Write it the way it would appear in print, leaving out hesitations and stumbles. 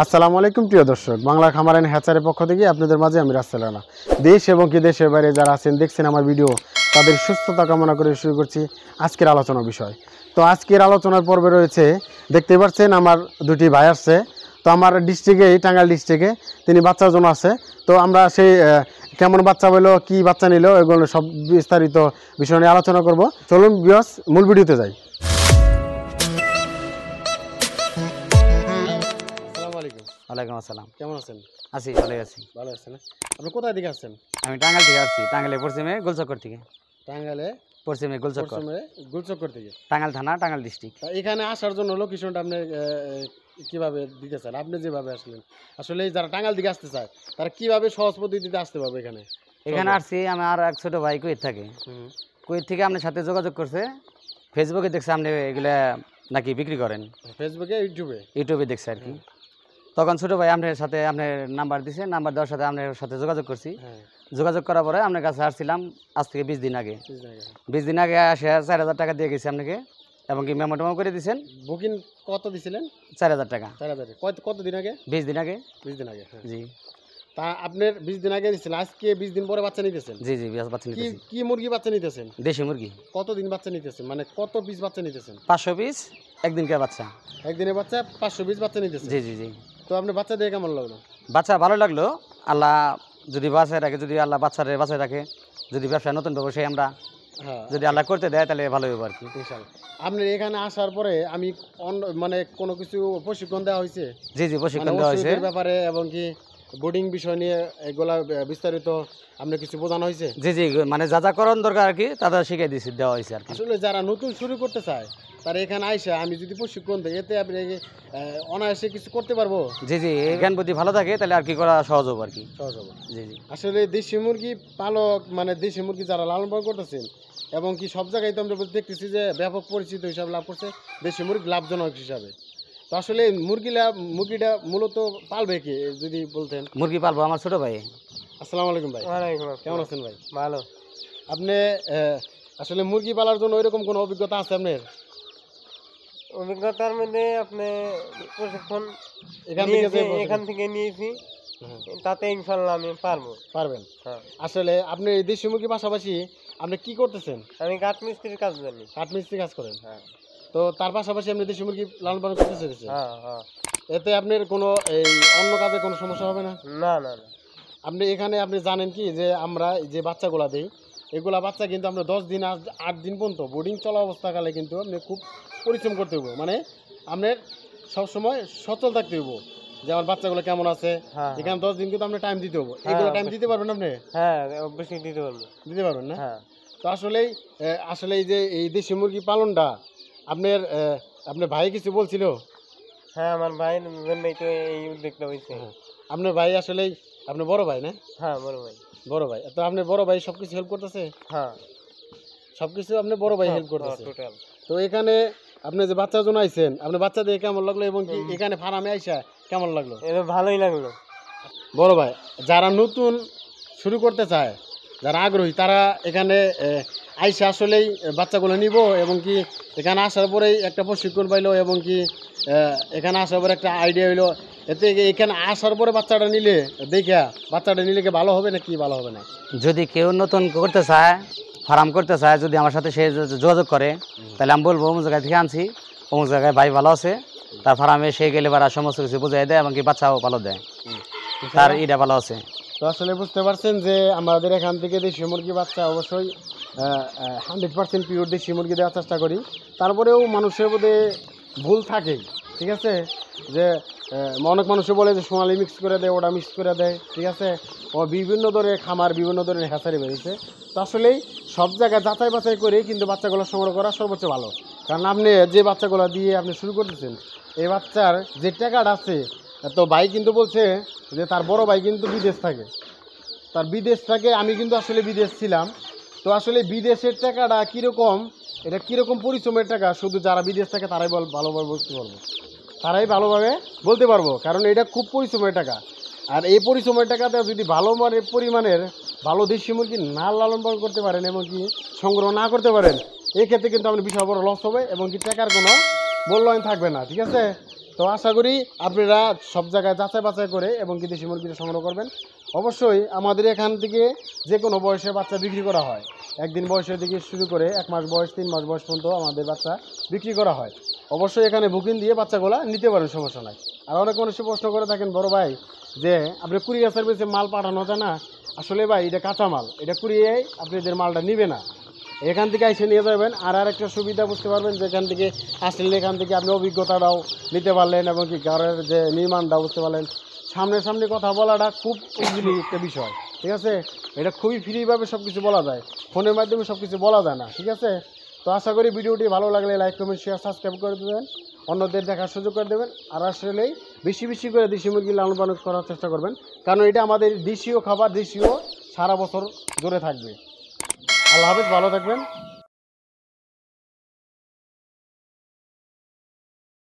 আসসালামু আলাইকুম প্রিয় দর্শক, বাংলা খামার এন্ড হ্যাচারের পক্ষ থেকে আপনাদের মাঝে আমি রাসেল আনা। দেশ এবং কি দেশের বাইরে যারা আছেন দেখছেন আমার ভিডিও, তাদের সুস্থতা কামনা করে শুরু করছি আজকের আলোচনা বিষয়। তো আজকের আলোচনার পর্বে রয়েছে, দেখতে পাচ্ছেন আমার দুটি ভাই আসছে। তো আমার ডিস্ট্রিক্টে, এই টাঙ্গাইল ডিস্ট্রিক্টে তিনি বাচ্চার জন্য আছে। তো আমরা সেই কেমন বাচ্চা হলো, কি বাচ্চা নিল, এগুলো সব বিস্তারিত বিষয় নিয়ে আলোচনা করব। চলুন ভিউয়ার্স মূল ভিডিওতে যাই। ওয়ালাইকুম আসসালাম, কেমন আছেন? আছি, ভালোই আছি। ভালো আছেন? আপনি কোথায় থেকে আসছেন? আমি টাঙ্গাইল থেকে আসছি, টাঙ্গাইলে পশ্চিমে গোলচক্কর থেকে। টাঙ্গাইলে পশ্চিমে গোলচক্কর থেকে, টাঙ্গাইল থানা, টাঙ্গাইল ডিস্ট্রিক্ট। এখানে আসার জন্য লোকেশনটা আপনি কীভাবে দিতে চান? আপনি যেভাবে আসলেন, আসলে যারা টাঙ্গাইল দিকে আসতে চায় তারা কীভাবে সহজ পদ্ধতিতে আসতে পারবে? এখানে এখানে আসছি, আমার এক ছোটো ভাই কুয়েত থাকে, কুয়েত থেকে আপনার সাথে যোগাযোগ করছে। ফেসবুকে দেখছে আপনি এগুলা নাকি বিক্রি করেন, ফেসবুকে ইউটিউবে, ইউটিউবে দেখছে আর কি। তখন ছোটো ভাই আপনার সাথে আপনার নাম্বার দিছে, নাম্বার দেওয়ার সাথে আপনার সাথে যোগাযোগ করছি। যোগাযোগ করার পরে আপনার কাছে আসছিলাম আজ থেকে 20 দিন আগে। 20 দিন আগে আসে 4000 টাকা দিয়ে গেছি আপনাকে, এবং কি মেমো টেমো করে দিয়েছেন। বুকিং কত দিয়েছিলেন? 4000 টাকা। 4000 টাকা কতদিন আগে? 20 দিন আগে। 20 দিন আগে, জি। তা আপনার 20 দিন আগে দিয়েছিলেন, আজকে 20 দিন পরে বাচ্চা নিতেছেন? জি জি, বাচ্চা নিতেছেন। কি মুরগি বাচ্চা নিতেছেন? দেশি মুরগি। কতদিন বাচ্চা নিতেছেন, মানে কত পিস বাচ্চা নিতেছেন? 500 পিস একদিনকার বাচ্চা। একদিনের বাচ্চা 500 পিস বাচ্চা নিতেছেন? জি জি জি। তো আপনার বাচ্চা দিয়ে কেমন লাগলো? বাচ্চা ভালো লাগলো। আল্লাহ যদি বাঁচায় রাখে, যদি আল্লাহ বাচ্চারে বাঁচায় রাখে, যদি ব্যবসা নতুন ব্যবসায়ী আমরা যদি আল্লাহ করতে দেয় তাহলে ভালো হবে আর কি। আপনার এখানে আসার পরে আমি মানে কোনো কিছু প্রশিক্ষণ দেওয়া হয়েছে? জি জি, প্রশিক্ষণ দেওয়া হয়েছে ব্যাপারে, এবং কি বোর্ডিং বিষয় নিয়ে এগুলা বিস্তারিত আপনার কিছু বোঝানো হয়েছে? জি জি, মানে যা যা করণ দরকার আর কি তারা শিখিয়ে দিয়েছি, দেওয়া হয়েছে আর কি। আসলে যারা নতুন শুরু করতে চায় তারা এখানে আইসা আমি যদি প্রশিক্ষণ দিই, এতে আপনি অনায়াসে কিছু করতে পারবো? জি জি, এখান যদি ভালো থাকে তাহলে আর কি করা সহজ হবে আর কি। সহজ হবে, জি জি। আসলে দেশি মুরগি পালক, মানে দেশি মুরগি যারা লালন পালন করতেছেন, এবং কি সব জায়গায় তো আমরা দেখতেছি যে ব্যাপক পরিচিত হিসাবে লাভ করছে দেশি মুরগি, লাভজনক হিসাবে। তো আসলে মুরগিটা মূলত পালবে কি, যদি বলতেন? মুরগি পালবো আমার ছোটো ভাই। আসসালামু আলাইকুম ভাই। ওয়ালাইকুম আসসালাম, কেমন আছেন ভাই? ভালো। আপনি আসলে মুরগি পালার জন্য ওইরকম কোনো অভিজ্ঞতা আছে আপনার? অভিজ্ঞতার মধ্যে আপনি প্রশিক্ষণ এখান থেকে নিয়েছি, তাতে ইনশাল্লাহ আমি পারবো। পারবেন? হ্যাঁ। আসলে আপনি দেশি মুরগির পাশাপাশি আপনি কি করতেছেন? আমি কাঠমিস্ত্রির কাজ জানি। কাঠমিস্ত্রির কাজ করেন? হ্যাঁ। তো তার পাশাপাশি আপনি দেশি মুরগি লালন পালন করতে চেয়েছেন? হ্যাঁ হ্যাঁ। এতে আপনার কোনো এই অন্য কাজে কোনো সমস্যা হবে না? না না না। আপনি এখানে আপনি জানেন কি যে আমরা যে বাচ্চাগুলা দিই, এগুলা বাচ্চা কিন্তু আমরা 10 দিন 8 দিন পর্যন্ত বোর্ডিং চলা অবস্থাকালে কিন্তু আপনি খুব পরিশ্রম করতে হইব, মানে আপনার সবসময় সচল থাকতে হইব যে আমার বাচ্চাগুলো কেমন আছে। এখানে 10 দিন কিন্তু আপনি টাইম দিতে হবো। এগুলো টাইম দিতে পারবেন আপনি? হ্যাঁ, অবশ্যই দিতে পারবেন। দিতে পারবেন না? হ্যাঁ। তো আসলেই আসলে এই যে এই দেশি মুরগি পালনটা আপনার আপনার ভাই কিছু বলছিল? হ্যাঁ, আমার ভাইয়ের জন্যই তো এই উদ্যোগটা হয়েছে। আপনার ভাই আসলে আপনার বড় ভাই না? হ্যাঁ, বড় ভাই। বড় ভাই। তো আপনার বড় ভাই সবকিছু হেল্প করতেছে? হ্যাঁ, সবকিছু আপনার বড় ভাই হেল্প করতেছে টোটাল। তো এখানে আপনি যে বাচ্চার জন্য আইছেন, আপনার বাচ্চা দিয়ে কেমন লাগলো, এবং কি এখানে ফার্মে আইসা কেমন লাগলো? এটা ভালোই লাগলো। বড় ভাই, যারা নতুন শুরু করতে চায়, যারা আগ্রহী, তারা এখানে আইসা আসলেই বাচ্চাগুলো নিব, এবং কি এখানে আসার পরেই একটা প্রশিক্ষণ পাইলো, এবং কি এখানে আসার পরে একটা আইডিয়া হইলো। এতে এখানে আসার পরে বাচ্চাটা নিলে কি ভালো হবে না কি ভালো হবে না? যদি কেউ নতুন করতে চায়, ফার্ম করতে চায়, যদি আমার সাথে সে যোগাযোগ করে তাহলে আমি বলবো অমুক জায়গায় থেকে আনছি, অমুক জায়গায় ভাই ভালো আছে, তার ফার্মে সে গেলে বা সমস্ত কিছু বোঝাই দেয়, এবং কি বাচ্চাও ভালো দেয়, তার এটা ভালো আছে। তো আসলে বুঝতে পারছেন যে আমাদের এখান থেকে দেশি মুরগি বাচ্চা অবশ্যই 100% পিওর দেশি মুরগি দেওয়ার চেষ্টা করি। তারপরেও মানুষের মধ্যে ভুল থাকে, ঠিক আছে, যে অনেক মানুষে বলে যে সোনালি মিক্স করে দেয়, ওটা মিক্স করে দেয়, ঠিক আছে, ও বিভিন্ন ধরনের খামার, বিভিন্ন ধরনের হ্যাচারি বেরিয়েছে। তো আসলেই সব জায়গায় যাচাই বাছাই করে কিন্তু বাচ্চাগুলো সংগ্রহ করা সর্বোচ্চ ভালো, কারণ আপনি যে বাচ্চাগুলো দিয়ে আপনি শুরু করতেছেন, এই বাচ্চার যে টাকাটা আছে, তো ভাই কিন্তু বলছে যে তার বড় ভাই কিন্তু বিদেশ থাকে, তার বিদেশ থাকে, আমি কিন্তু আসলে বিদেশ ছিলাম। তো আসলে বিদেশের টাকাটা কীরকম, এটা কীরকম পরিশ্রমের টাকা, শুধু যারা বিদেশ থাকে তারাই ভালোভাবে বুঝতে পারবো, তারাই ভালোভাবে বলতে পারবো, কারণ এটা খুব পরিশ্রমের টাকা। আর এই পরিশ্রমের টাকাতে যদি ভালো মানের পরিমাণের ভালো দেশি মুরগি না লালন পালন করতে পারেন, এবং কি সংগ্রহ না করতে পারেন, এক্ষেত্রে কিন্তু আপনার বিশাল বড় লস হবে, এবং কি টাকার কোনো মূল্যায়ন থাকবে না, ঠিক আছে। तो आशा करी अपनारा सब जगह जाचाई बाछाई करे एबं कि देशी मुरगि संग्रह करबेन। अवश्यई आमादेर एखान थेके जे कोनो बयसे बाच्चा बिक्री करा हय, एक दिन बयस थेके शुरू करे एक मास बयस तीन मास बयस पर्यन्त आमादेर बाच्चा बिक्री करा हय। अवश्यई एखाने बुकिंग दिए बाच्चागुला निते पारेन, समस्या नाई। आर अनेक मानुषे प्रश्न करे थाकेन बड़ भाई जे आपनि कुरियार सार्भिसे माल पाठानो जाय ना, आसले भाई एटा काँचा माल, एटा कुरिये आपनादेर मालटा निबे ना, एखान थेके आइसे निये जाबेन। आर आरेकटा सुविधा बुझते पारबेन जे एखान थेके आसले एखान थेके आपनि अभिज्ञताटाओ निते पारलेन एबं कि गाড়ির जे निर्माणटा बुझते पारलेन। सामने सामने कथा बलाटा खूब उपयोगी एक विषय, ठीक है। ये खूब फ्री भाव सब किस बला जाए, फोनर माध्यम सब किस बला जाए ना, ठीक है। तो आशा करी भिडियोटी भालो लागले लाइक कमेंट शेयर सबसक्राइब कर देवें, अन्यदेर देखार सुयोग कर देवें। और आसले बेशी बेशी करे देशी मुरगि लालन पालन करार चेष्टा करबेन, कारण एटा आमादेर देशीय खाबार, देशीय सारा बछर धरे थाकबे। आल्लाह हाफेज, भालो थाकबेन।